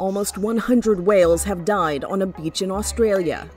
almost 100 whales have died on a beach in Australia.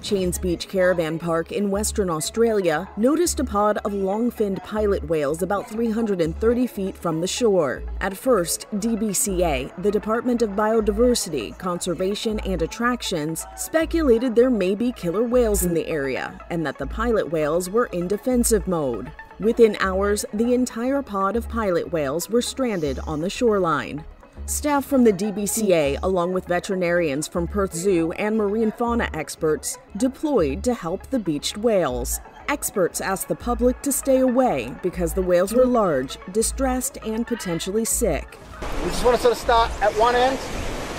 Chains Beach Caravan Park in Western Australia noticed a pod of long-finned pilot whales about 330 feet from the shore. At first, DBCA, the Department of Biodiversity, Conservation and Attractions, speculated there may be killer whales in the area and that the pilot whales were in defensive mode. Within hours, the entire pod of pilot whales were stranded on the shoreline. Staff from the DBCA, along with veterinarians from Perth Zoo and marine fauna experts, deployed to help the beached whales. Experts asked the public to stay away because the whales were large, distressed, and potentially sick. We just want to sort of start at one end,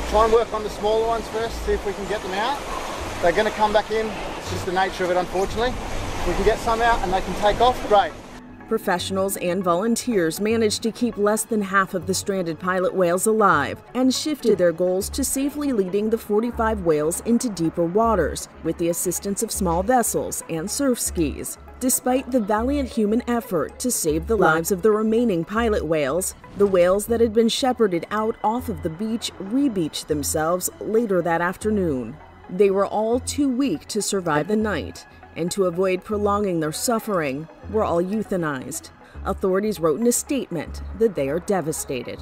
try and work on the smaller ones first, see if we can get them out. They're going to come back in, it's just the nature of it, unfortunately. If we can get some out and they can take off, great. Professionals and volunteers managed to keep less than half of the stranded pilot whales alive and shifted their goals to safely leading the 45 whales into deeper waters with the assistance of small vessels and surf skis. Despite the valiant human effort to save the lives of the remaining pilot whales, the whales that had been shepherded out off of the beach re-beached themselves later that afternoon. They were all too weak to survive the night, and to avoid prolonging their suffering, were all euthanized. Authorities wrote in a statement that they are devastated.